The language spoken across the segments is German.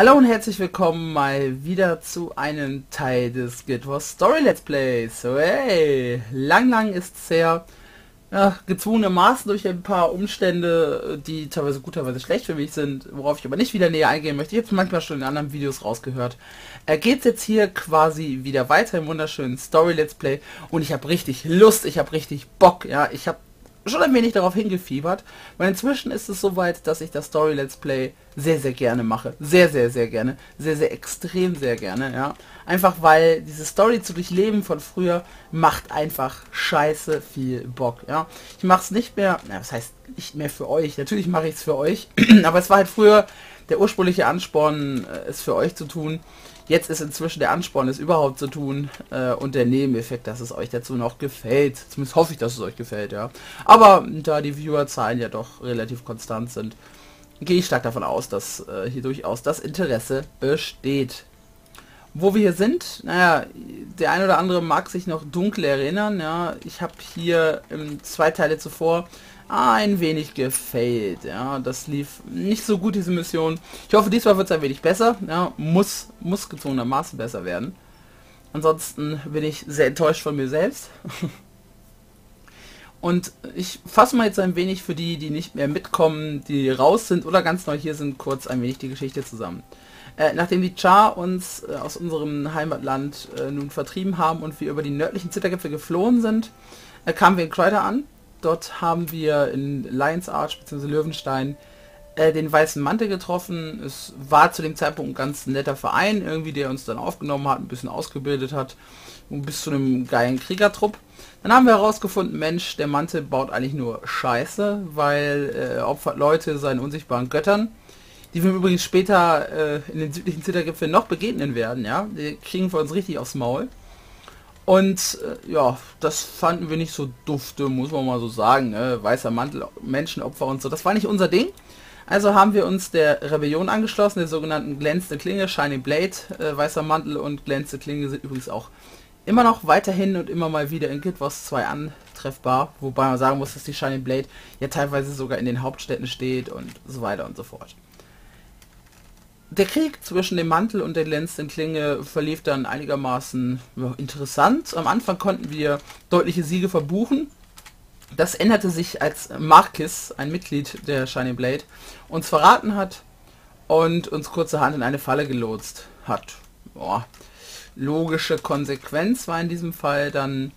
Hallo und herzlich willkommen mal wieder zu einem Teil des Guild Wars Story Let's Plays. Hey, lang ist's her. Ja, gezwungenermaßen durch ein paar Umstände, die teilweise gut, teilweise schlecht für mich sind, worauf ich aber nicht wieder näher eingehen möchte. Ich habe es manchmal schon in anderen Videos rausgehört. Geht's jetzt hier quasi wieder weiter im wunderschönen Story Let's Play und ich habe richtig Lust, ich habe richtig Bock, ja, ich habe schon ein wenig darauf hingefiebert, weil inzwischen ist es soweit, dass ich das Story Let's Play sehr, sehr gerne mache. Sehr, sehr gerne. Ja. Einfach weil diese Story zu durchleben von früher macht einfach scheiße viel Bock. Ja. Ich mache es nicht mehr, na, das heißt nicht mehr für euch, natürlich mache ich es für euch, aber es war halt früher der ursprüngliche Ansporn, es für euch zu tun. Jetzt ist inzwischen der Ansporn, es überhaupt zu tun, und der Nebeneffekt, dass es euch dazu noch gefällt. Zumindest hoffe ich, dass es euch gefällt, ja. Aber da die Viewerzahlen ja doch relativ konstant sind, gehe ich stark davon aus, dass hier durchaus das Interesse besteht. Wo wir hier sind, naja, der ein oder andere mag sich noch dunkel erinnern, ja. Ich habe hier zwei Teile zuvor ein wenig gefailt, ja, das lief nicht so gut, diese Mission. Ich hoffe, diesmal wird es ein wenig besser, ja, muss gezwungenermaßen besser werden. Ansonsten bin ich sehr enttäuscht von mir selbst. Und ich fasse mal jetzt ein wenig für die, die nicht mehr mitkommen, die raus sind oder ganz neu hier sind, kurz ein wenig die Geschichte zusammen. Nachdem die Charr uns aus unserem Heimatland nun vertrieben haben und wir über die nördlichen Zittergipfel geflohen sind, kamen wir in Kräuter an. Dort haben wir in Lions Arch bzw. Löwenstein den Weißen Mantel getroffen. Es war zu dem Zeitpunkt ein ganz netter Verein, irgendwie, der uns dann aufgenommen hat, ein bisschen ausgebildet hat, bis zu einem geilen Kriegertrupp. Dann haben wir herausgefunden, Mensch, der Mantel baut eigentlich nur Scheiße, weil er opfert Leute seinen unsichtbaren Göttern, die wir übrigens später in den südlichen Zittergipfeln noch begegnen werden. Ja, die kriegen wir uns richtig aufs Maul. Und ja, das fanden wir nicht so dufte, muss man mal so sagen, ne? Weißer Mantel, Menschenopfer und so, das war nicht unser Ding. Also haben wir uns der Rebellion angeschlossen, der sogenannten Glänzende Klinge, Shining Blade. Weißer Mantel und Glänzende Klinge sind übrigens auch immer noch weiterhin und immer mal wieder in Guild Wars 2 antreffbar, wobei man sagen muss, dass die Shining Blade ja teilweise sogar in den Hauptstädten steht und so weiter und so fort. Der Krieg zwischen dem Mantel und der glänzenden Klinge verlief dann einigermaßen interessant. Am Anfang konnten wir deutliche Siege verbuchen. Das änderte sich, als Marquis, ein Mitglied der Shining Blade, uns verraten hat und uns kurzerhand in eine Falle gelotst hat. Boah. Logische Konsequenz war in diesem Fall dann,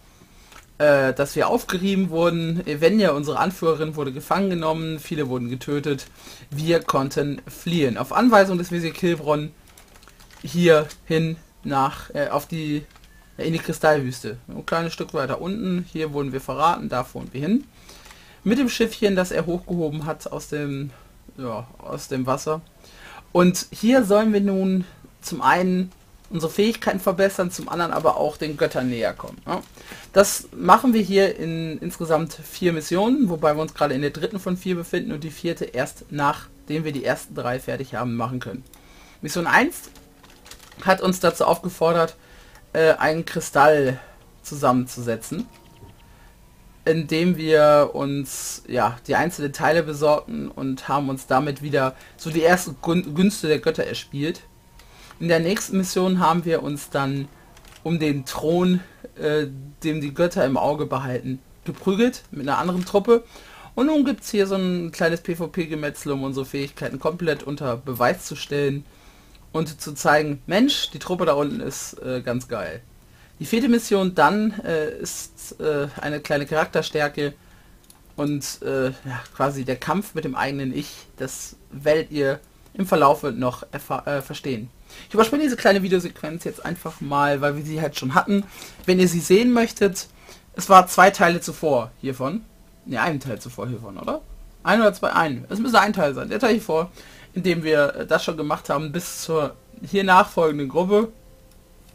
dass wir aufgerieben wurden. Evenia, unsere Anführerin, wurde gefangen genommen, viele wurden getötet, wir konnten fliehen. Auf Anweisung des Wesir Kilbron hierhin in die Kristallwüste. Ein kleines Stück weiter unten, hier wurden wir verraten, da fuhren wir hin. Mit dem Schiffchen, das er hochgehoben hat aus dem Wasser. Und hier sollen wir nun zum einen unsere Fähigkeiten verbessern, zum anderen aber auch den Göttern näher kommen. Ja. Das machen wir hier in insgesamt 4 Missionen, wobei wir uns gerade in der dritten von 4 befinden und die vierte erst nachdem wir die ersten 3 fertig haben, machen können. Mission 1 hat uns dazu aufgefordert, einen Kristall zusammenzusetzen, indem wir uns ja die einzelnen Teile besorgten und haben uns damit wieder so die ersten Günste der Götter erspielt. In der nächsten Mission haben wir uns dann um den Thron, dem die Götter im Auge behalten, geprügelt mit einer anderen Truppe. Und nun gibt es hier so ein kleines PvP-Gemetzel, um unsere Fähigkeiten komplett unter Beweis zu stellen und zu zeigen, Mensch, die Truppe da unten ist ganz geil. Die vierte Mission dann ist eine kleine Charakterstärke und ja, quasi der Kampf mit dem eigenen Ich. Das werdet ihr im Verlauf noch verstehen. Ich überspringe diese kleine Videosequenz jetzt einfach mal, weil wir sie halt schon hatten. Wenn ihr sie sehen möchtet, es war 2 Teile zuvor hiervon. Ne, einen Teil zuvor hiervon, oder? Ein oder zwei? Ein. Es müsste ein Teil sein. Der Teil hier vor, in dem wir das schon gemacht haben, bis zur hier nachfolgenden Gruppe.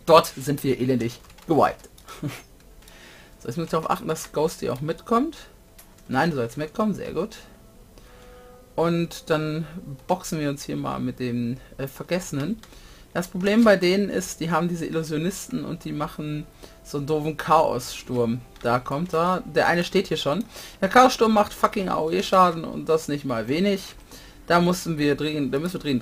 Dort sind wir elendig gewiped. So, jetzt müssen wir darauf achten, dass Ghosti auch mitkommt. Nein, du sollst mitkommen, sehr gut. Und dann boxen wir uns hier mal mit den Vergessenen. Das Problem bei denen ist, die haben diese Illusionisten und die machen so einen doofen Chaossturm. Da kommt er. Der eine steht hier schon. Der Chaossturm macht fucking AOE-Schaden und das nicht mal wenig. Da müssen wir dringend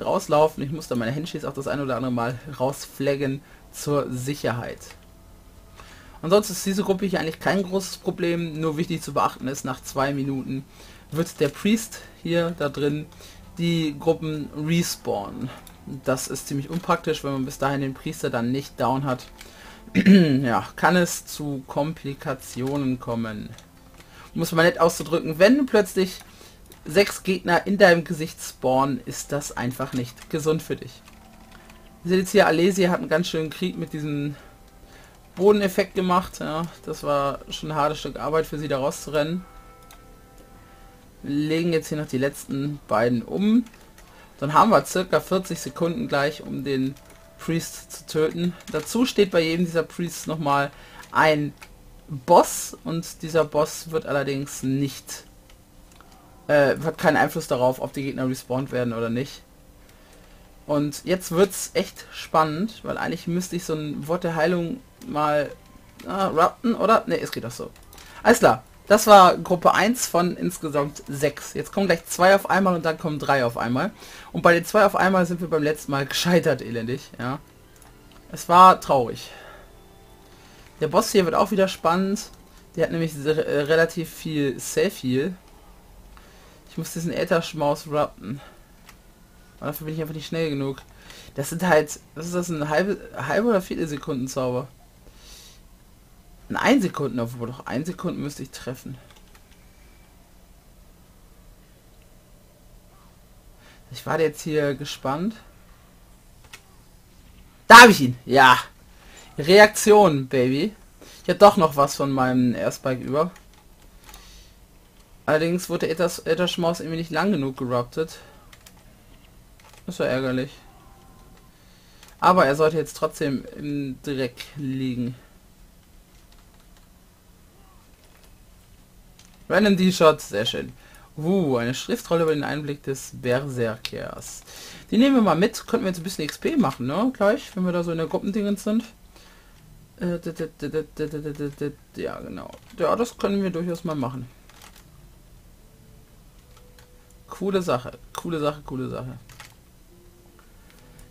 rauslaufen. Ich muss da meine Henschis auch das ein oder andere Mal rausflaggen zur Sicherheit. Ansonsten ist diese Gruppe hier eigentlich kein großes Problem. Nur wichtig zu beachten ist, nach 2 Minuten wird der Priest hier da drin die Gruppen respawnen. Das ist ziemlich unpraktisch, wenn man bis dahin den Priester dann nicht down hat. Ja, kann es zu Komplikationen kommen. Muss man nett auszudrücken, wenn plötzlich 6 Gegner in deinem Gesicht spawnen, ist das einfach nicht gesund für dich. Ihr seht jetzt hier, Alesia hat einen ganz schönen Krieg mit diesem Bodeneffekt gemacht. Ja, das war schon ein hartes Stück Arbeit für sie, da rauszurennen. Wir legen jetzt hier noch die letzten beiden um. Dann haben wir circa 40 Sekunden gleich, um den Priest zu töten. Dazu steht bei jedem dieser Priests nochmal ein Boss, und dieser Boss wird allerdings nicht, hat keinen Einfluss darauf, ob die Gegner respawnt werden oder nicht. Und jetzt wird's echt spannend, weil eigentlich müsste ich so ein Wort der Heilung mal rapten, oder? Ne, es geht doch so. Alles klar, das war Gruppe 1 von insgesamt 6. Jetzt kommen gleich 2 auf einmal und dann kommen 3 auf einmal. Und bei den 2 auf einmal sind wir beim letzten Mal gescheitert, elendig, ja. Es war traurig. Der Boss hier wird auch wieder spannend. Der hat nämlich relativ viel Self-Heal. Ich muss diesen Ätherschmaus rappen. Aber dafür bin ich einfach nicht schnell genug. Das sind halt... Was ist das? Ein halbe oder 4 Sekunden Zauber? Ein 1 Sekunden, obwohl doch 1 Sekunde müsste ich treffen. Ich war jetzt hier gespannt. Da habe ich ihn! Ja! Reaktion, Baby. Ich habe doch noch was von meinem Airspike über. Allerdings wurde Ätherschmaus irgendwie nicht lang genug geruptet. Das war ärgerlich. Aber er sollte jetzt trotzdem im Dreck liegen. Random D-Shot, sehr schön. Eine Schriftrolle über den Einblick des Berserkers. Die nehmen wir mal mit. Könnten wir jetzt ein bisschen XP machen, ne? Gleich, wenn wir da so in der Gruppendingens sind. Ja, genau. Ja, das können wir durchaus mal machen. Coole Sache. Coole Sache, coole Sache.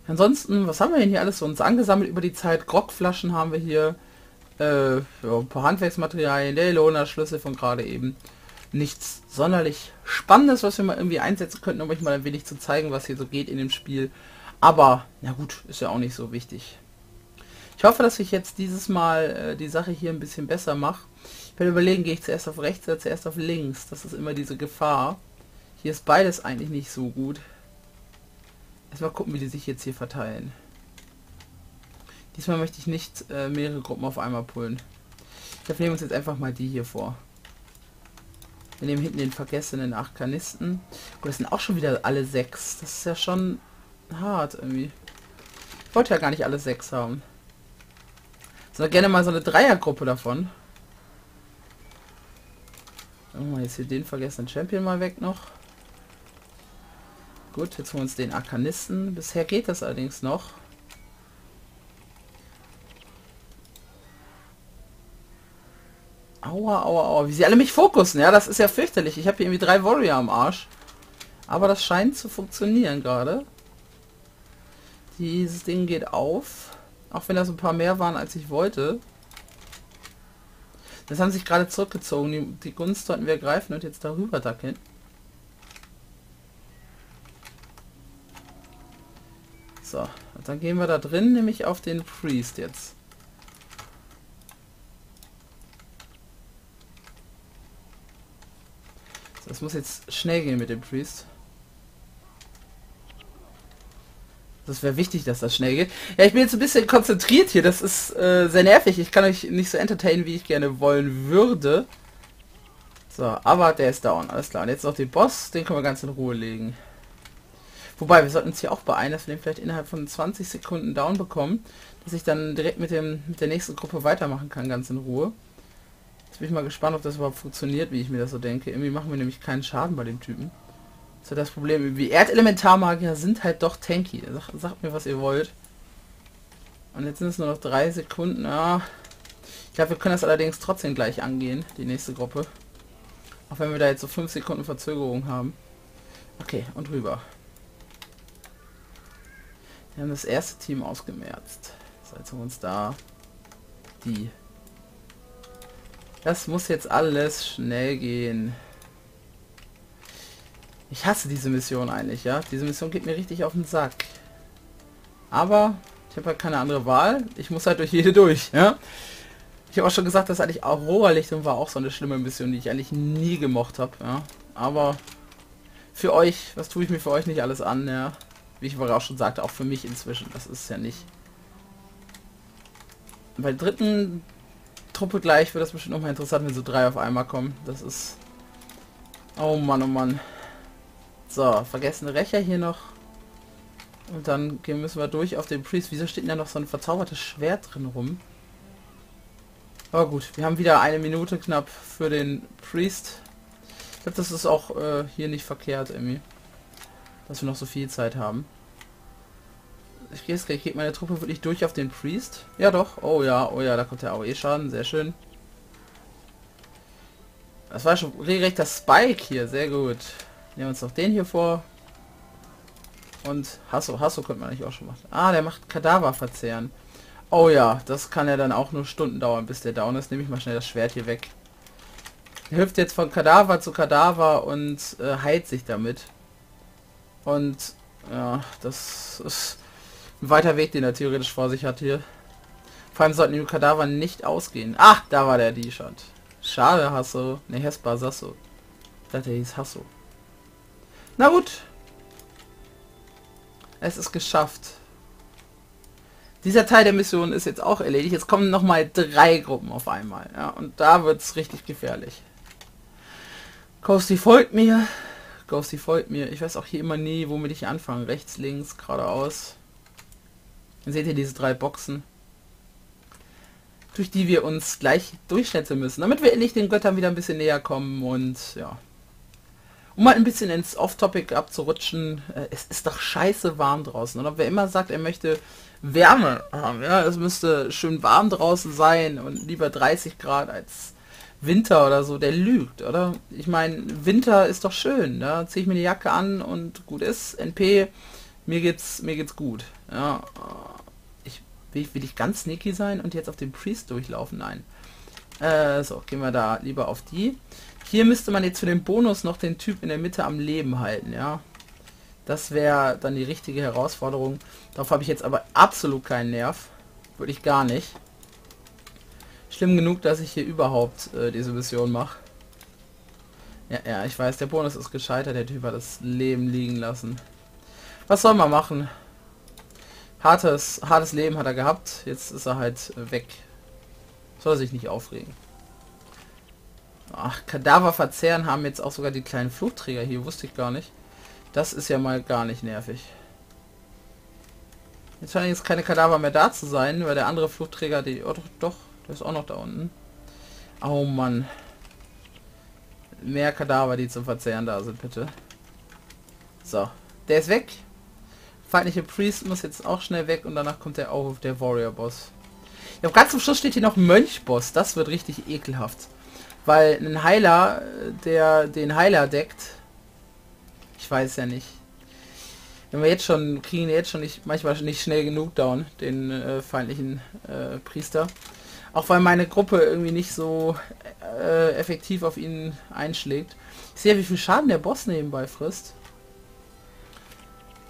Ansonsten, was haben wir denn hier alles für uns angesammelt über die Zeit? Grogflaschen haben wir hier. Ja, ein paar Handwerksmaterialien. Der Lona-Schlüssel von gerade eben. Nichts sonderlich Spannendes, was wir mal irgendwie einsetzen könnten, um euch mal ein wenig zu zeigen, was hier so geht in dem Spiel. Aber, na gut, ist ja auch nicht so wichtig. Ich hoffe, dass ich jetzt dieses Mal die Sache hier ein bisschen besser mache. Ich werde überlegen, gehe ich zuerst auf rechts oder zuerst auf links. Das ist immer diese Gefahr. Hier ist beides eigentlich nicht so gut. Erstmal gucken, wie die sich jetzt hier verteilen. Diesmal möchte ich nicht mehrere Gruppen auf einmal pullen. Dafür nehmen wir uns jetzt einfach mal die hier vor. Wir nehmen hinten den vergessenen Arkanisten. Gut, das sind auch schon wieder alle 6. Das ist ja schon hart irgendwie. Ich wollte ja gar nicht alle 6 haben. Sondern gerne mal so eine Dreiergruppe davon. Oh, jetzt hier den vergessenen Champion mal weg noch. Gut, jetzt holen wir uns den Arkanisten. Bisher geht das allerdings noch. Aua, aua, aua. Wie sie alle mich fokussen. Ja, das ist ja fürchterlich. Ich habe hier irgendwie 3 Warrior am Arsch. Aber das scheint zu funktionieren gerade. Dieses Ding geht auf. Auch wenn das ein paar mehr waren, als ich wollte. Das haben sich gerade zurückgezogen. Die Gunst sollten wir ergreifen und jetzt darüber dackeln. So, und dann gehen wir da drin, nämlich auf den Priest jetzt. Das muss jetzt schnell gehen mit dem Priest. Das wäre wichtig, dass das schnell geht. Ja, ich bin jetzt ein bisschen konzentriert hier. Das ist sehr nervig. Ich kann euch nicht so entertainen, wie ich gerne wollen würde. So, aber der ist down. Alles klar. Und jetzt noch den Boss. Den können wir ganz in Ruhe legen. Wobei, wir sollten uns hier auch beeilen, dass wir den vielleicht innerhalb von 20 Sekunden down bekommen. Dass ich dann direkt mit der nächsten Gruppe weitermachen kann, ganz in Ruhe. Jetzt bin ich mal gespannt, ob das überhaupt funktioniert, wie ich mir das so denke. Irgendwie machen wir nämlich keinen Schaden bei dem Typen. Das ist ja das Problem. Die Erdelementarmagier sind halt doch tanky. Sagt mir, was ihr wollt. Und jetzt sind es nur noch 3 Sekunden. Ja. Ich glaube, wir können das allerdings trotzdem gleich angehen, die nächste Gruppe. Auch wenn wir da jetzt so 5 Sekunden Verzögerung haben. Okay, und rüber. Wir haben das erste Team ausgemerzt. Jetzt haben wir uns da die. Das muss jetzt alles schnell gehen. Ich hasse diese Mission eigentlich, ja. Diese Mission geht mir richtig auf den Sack. Aber ich habe halt keine andere Wahl. Ich muss halt durch jede durch, ja. Ich habe auch schon gesagt, dass eigentlich Aurora Lichtung war auch so eine schlimme Mission, die ich eigentlich nie gemocht habe, ja. Aber für euch, was tue ich mir für euch nicht alles an, ja. Wie ich vorher auch schon sagte, auch für mich inzwischen. Das ist ja nicht... Bei der dritten Truppe gleich wird das bestimmt nochmal interessant, wenn so drei auf einmal kommen. Das ist... Oh Mann, oh Mann. So, vergessene Rächer hier noch. Und dann müssen wir durch auf den Priest. Wieso steht denn da noch so ein verzaubertes Schwert drin rum? Aber gut, wir haben wieder eine Minute knapp für den Priest. Ich glaube, das ist auch hier nicht verkehrt, irgendwie. Dass wir noch so viel Zeit haben. Ich gehe jetzt gleich, geht meine Truppe wirklich durch auf den Priest? Ja doch, oh ja, da kommt der AOE-Schaden, sehr schön. Das war schon regelrechter Spike hier, sehr gut. Nehmen wir uns noch den hier vor. Und Hesso könnte man eigentlich auch schon machen. Ah, der macht Kadaver verzehren. Oh ja, das kann ja dann auch nur Stunden dauern, bis der down ist. Nehme ich mal schnell das Schwert hier weg. Er hüpft jetzt von Kadaver zu Kadaver und heilt sich damit. Und ja, das ist ein weiter Weg, den er theoretisch vor sich hat hier. Vor allem sollten die Kadaver nicht ausgehen. Ach, da war der D-Shot. Schade, Hesso. Ne, Hespa, Sasso. Ich dachte, er hieß Hesso. Na gut. Es ist geschafft. Dieser Teil der Mission ist jetzt auch erledigt. Jetzt kommen nochmal drei Gruppen auf einmal. Ja, und da wird es richtig gefährlich. Ghosti folgt mir. Ghosti folgt mir. Ich weiß auch hier immer nie, womit ich anfangen. Rechts, links, geradeaus. Dann seht ihr diese drei Boxen, durch die wir uns gleich durchschnetzen müssen, damit wir endlich den Göttern wieder ein bisschen näher kommen und ja. Um mal ein bisschen ins Off-Topic abzurutschen, es ist doch scheiße warm draußen. Und ob wer immer sagt, er möchte Wärme haben, ja, es müsste schön warm draußen sein und lieber 30 Grad als Winter oder so, der lügt, oder? Ich meine, Winter ist doch schön, da ziehe ich mir die Jacke an und gut ist, NP, mir geht's gut. Ja, will ich ganz sneaky sein und jetzt auf den Priest durchlaufen? Nein. So, gehen wir da lieber auf die. Hier müsste man jetzt für den Bonus noch den Typ in der Mitte am Leben halten, ja. Das wäre dann die richtige Herausforderung. Darauf habe ich jetzt aber absolut keinen Nerv. Würde ich gar nicht. Schlimm genug, dass ich hier überhaupt diese Mission mache. Ja, ich weiß, der Bonus ist gescheitert. Der Typ hat das Leben liegen lassen. Was soll man machen? Hartes Leben hat er gehabt. Jetzt ist er halt weg. Soll er sich nicht aufregen. Ach, Kadaver verzehren haben jetzt auch sogar die kleinen Fluchträger hier, wusste ich gar nicht. Das ist ja mal gar nicht nervig. Jetzt scheinen jetzt keine Kadaver mehr da zu sein, weil der andere Fluchträger, der ist auch noch da unten. Oh Mann. Mehr Kadaver, die zum Verzehren da sind, bitte. So, der ist weg. Feindliche Priest muss jetzt auch schnell weg und danach kommt der Aufruf der Warrior-Boss. Ja, ganz zum Schluss steht hier noch Mönchboss, das wird richtig ekelhaft. Weil ein Heiler, der den Heiler deckt, ich weiß ja nicht. Wenn wir jetzt schon, kriegen wir jetzt schon nicht, manchmal nicht schnell genug down, den feindlichen Priester. Auch weil meine Gruppe irgendwie nicht so effektiv auf ihn einschlägt. Ich sehe ja, wie viel Schaden der Boss nebenbei frisst.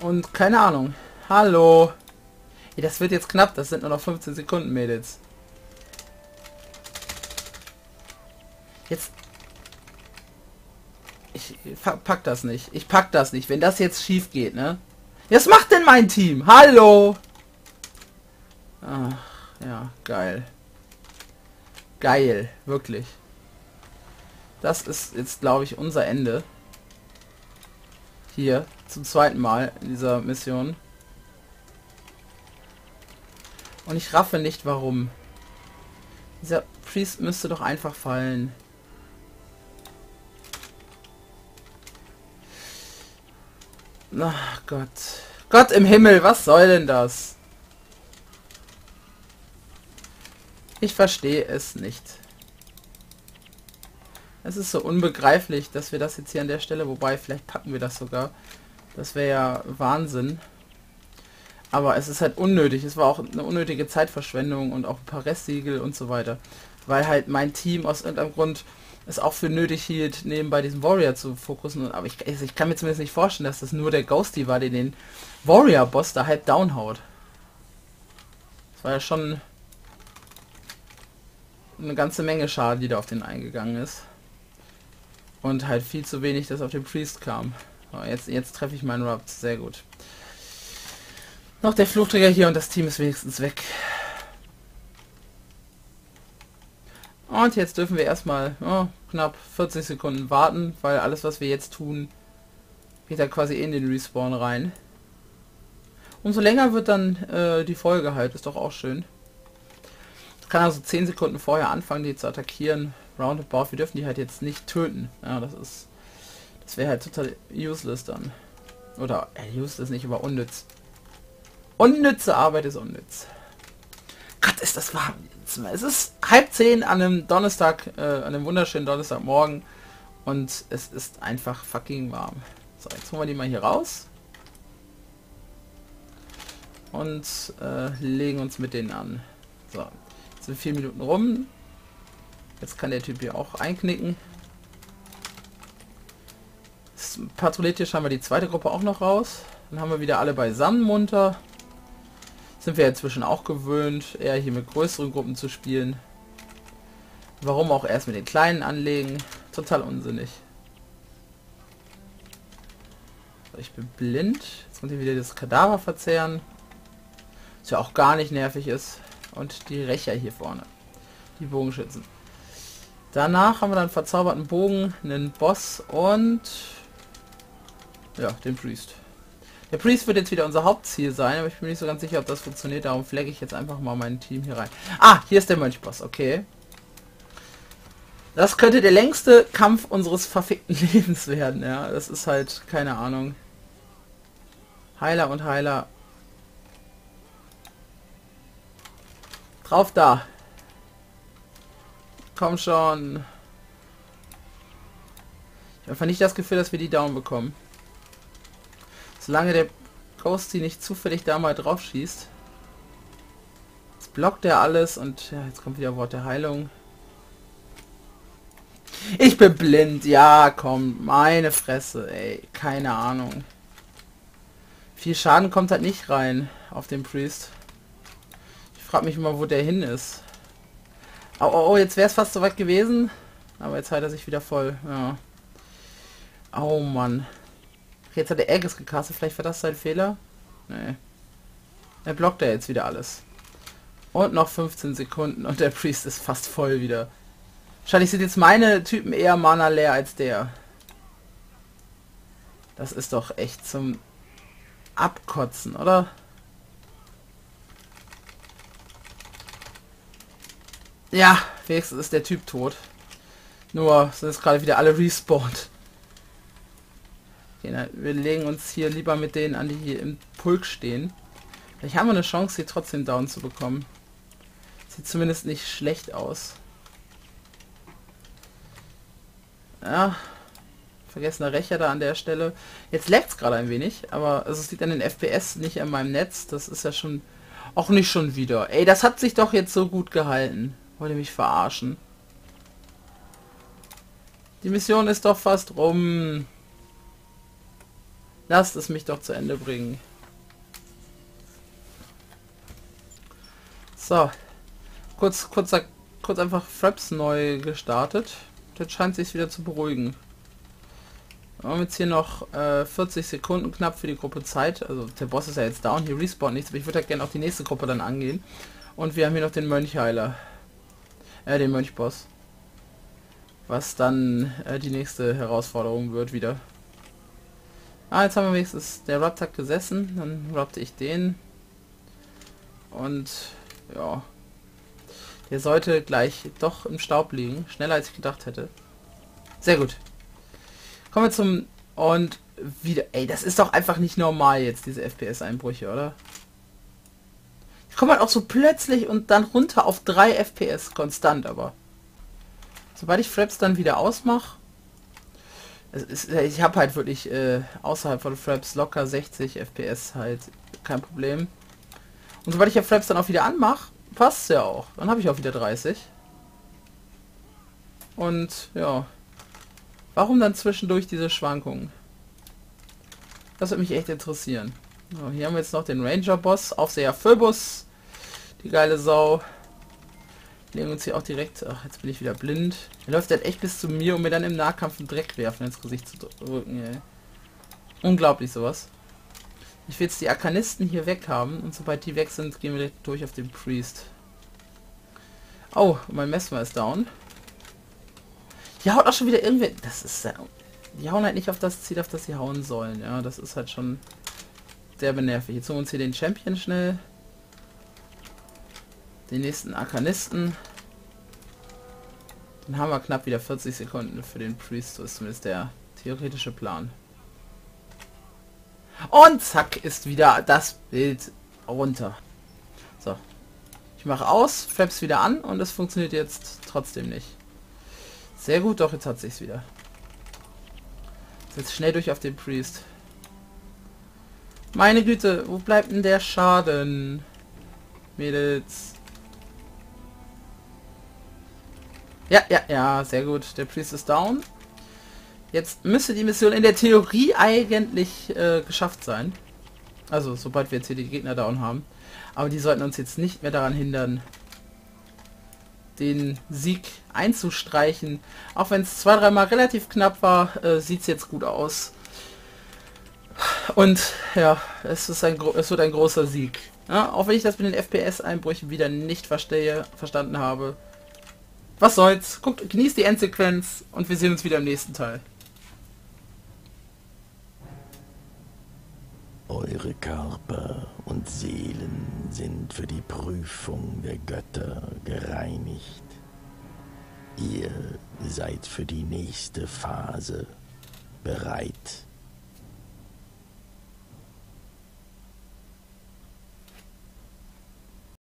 Und keine Ahnung. Hallo. Ey, das wird jetzt knapp, das sind nur noch 15 Sekunden, Mädels. Jetzt... Ich pack das nicht. Ich pack das nicht, wenn das jetzt schief geht, ne? Was macht denn mein Team? Hallo! Ach, ja, geil. Geil, wirklich. Das ist jetzt, glaube ich, unser Ende. Hier, zum zweiten Mal in dieser Mission. Und ich raffe nicht, warum. Dieser Priest müsste doch einfach fallen. Ach Gott. Gott im Himmel, was soll denn das? Ich verstehe es nicht. Es ist so unbegreiflich, dass wir das jetzt hier an der Stelle, wobei vielleicht packen wir das sogar. Das wäre ja Wahnsinn. Aber es ist halt unnötig. Es war auch eine unnötige Zeitverschwendung und auch ein paar Restsiegel und so weiter. Weil halt mein Team aus irgendeinem Grund es auch für nötig hielt, nebenbei diesen Warrior zu fokussen. Aber ich kann mir zumindest nicht vorstellen, dass das nur der Ghosti war, der den Warrior-Boss da halb downhaut. Das war ja schon eine ganze Menge Schaden, die da auf den eingegangen ist. Und halt viel zu wenig, dass auf den Priest kam. Aber jetzt treffe ich meinen Raps. Sehr gut. Noch der Fluchträger hier und das Team ist wenigstens weg. Und jetzt dürfen wir erstmal knapp 40 Sekunden warten, weil alles, was wir jetzt tun, geht da quasi in den Respawn rein. Umso länger wird dann die Folge halt, ist doch auch schön. Ich kann also 10 Sekunden vorher anfangen, die zu attackieren. Roundabout, wir dürfen die halt jetzt nicht töten. Ja, das wäre halt total useless dann. Oder useless nicht, aber unnütz. Unnütze Arbeit ist unnütz. Gott, ist das warm. Es ist 9:30 an einem Donnerstag, an einem wunderschönen Donnerstagmorgen. Und es ist einfach fucking warm. So, jetzt holen wir die mal hier raus. Und legen uns mit denen an. So, jetzt sind 4 Minuten rum. Jetzt kann der Typ hier auch einknicken. Es patrouilliert hier scheinbar die zweite Gruppe auch noch raus. Dann haben wir wieder alle beisammen munter. Sind wir inzwischen auch gewöhnt, eher hier mit größeren Gruppen zu spielen. Warum auch erst mit den kleinen anlegen? Total unsinnig. So, ich bin blind. Jetzt kommt hier wieder das Kadaver verzehren. Was ja auch gar nicht nervig ist. Und die Rächer hier vorne. Die Bogenschützen. Danach haben wir dann verzauberten Bogen, einen Boss und ja, den Priest. Der Priest wird jetzt wieder unser Hauptziel sein, aber ich bin nicht so ganz sicher, ob das funktioniert. Darum flagge ich jetzt einfach mal mein Team hier rein. Ah, hier ist der Mönchboss, okay. Das könnte der längste Kampf unseres verfickten Lebens werden, ja. Das ist halt, keine Ahnung. Heiler und Heiler. Drauf da. Komm schon. Ich habe einfach nicht das Gefühl, dass wir die down bekommen. Solange der Ghosti nicht zufällig da mal drauf schießt. Jetzt blockt er alles und ja, jetzt kommt wieder Wort der Heilung. Ich bin blind, ja komm, meine Fresse, ey, keine Ahnung. Viel Schaden kommt halt nicht rein auf den Priest. Ich frage mich immer, wo der hin ist. Oh, oh, oh, jetzt wäre es fast soweit gewesen, aber jetzt heilt er sich wieder voll, ja. Oh Mann. Jetzt hat er Aegis gecastet, vielleicht war das sein Fehler? Nee. Er blockt ja jetzt wieder alles. Und noch 15 Sekunden und der Priest ist fast voll wieder. Wahrscheinlich sind jetzt meine Typen eher Mana leer als der. Das ist doch echt zum Abkotzen, oder? Ja, wenigstens ist der Typ tot. Nur sind jetzt gerade wieder alle respawned. Wir legen uns hier lieber mit denen an, die hier im Pulk stehen. Vielleicht haben wir eine Chance, sie trotzdem down zu bekommen. Sieht zumindest nicht schlecht aus. Ja, vergessener Rächer da an der Stelle. Jetzt laggt es gerade ein wenig, aber also es liegt an den FPS, nicht an meinem Netz. Das ist ja schon... Auch nicht schon wieder. Ey, das hat sich doch jetzt so gut gehalten. Wollt ihr mich verarschen? Die Mission ist doch fast rum... Lasst es mich doch zu Ende bringen. So. Kurz einfach Fraps neu gestartet. Jetzt scheint sich wieder zu beruhigen. Wir haben jetzt hier noch 40 Sekunden knapp für die Gruppe Zeit. Also der Boss ist ja jetzt down, hier respawnt nichts. Aber ich würde ja gerne auch die nächste Gruppe dann angehen. Und wir haben hier noch den Mönchheiler. Den Mönchboss. Was dann die nächste Herausforderung wird wieder. Ah, jetzt haben wir wenigstens, der Raptor hat gesessen, dann rapte ich den. Und, ja. Der sollte gleich doch im Staub liegen, schneller als ich gedacht hätte. Sehr gut. Kommen wir zum, und wieder, ey, das ist doch einfach nicht normal jetzt, diese FPS-Einbrüche, oder? Ich komme halt auch so plötzlich und dann runter auf 3 FPS, konstant aber. Sobald ich Fraps dann wieder ausmache, ich habe halt wirklich außerhalb von Fraps locker 60 FPS halt, kein Problem. Und sobald ich ja Fraps dann auch wieder anmache, passt ja auch. Dann habe ich auch wieder 30. Und ja, warum dann zwischendurch diese Schwankungen? Das würde mich echt interessieren. So, hier haben wir jetzt noch den Ranger-Boss, Aufseher Phöbus, die geile Sau. Legen uns hier auch direkt, ach, jetzt bin ich wieder blind. Er läuft halt echt bis zu mir, um mir dann im Nahkampf einen Dreck werfen ins Gesicht zu drücken, ey. Unglaublich sowas. Ich will jetzt die Arkanisten hier weg haben und sobald die weg sind, gehen wir direkt durch auf den Priest. Oh, mein Messmer ist down. Die haut auch schon wieder irgendwie. Das ist. Die hauen halt nicht auf das Ziel, auf das sie hauen sollen. Ja, das ist halt schon sehr benervig. Jetzt holen wir uns hier den Champion schnell. Den nächsten Arkanisten. Dann haben wir knapp wieder 40 Sekunden für den Priest. So ist zumindest der theoretische Plan. Und zack, ist wieder das Bild runter. So. Ich mache aus, Fraps wieder an und es funktioniert jetzt trotzdem nicht. Sehr gut, doch jetzt hat sich's wieder. Jetzt schnell durch auf den Priest. Meine Güte, wo bleibt denn der Schaden? Mädels. Ja, ja, ja, sehr gut. Der Priest ist down. Jetzt müsste die Mission in der Theorie eigentlich geschafft sein. Also, sobald wir jetzt hier die Gegner down haben. Aber die sollten uns jetzt nicht mehr daran hindern, den Sieg einzustreichen. Auch wenn es zwei, dreimal relativ knapp war, sieht es jetzt gut aus. Und ja, es wird ein großer Sieg. Ja, auch wenn ich das mit den FPS-Einbrüchen wieder nicht verstanden habe. Was soll's? Guckt, genießt die Endsequenz und wir sehen uns wieder im nächsten Teil. Eure Körper und Seelen sind für die Prüfung der Götter gereinigt. Ihr seid für die nächste Phase bereit.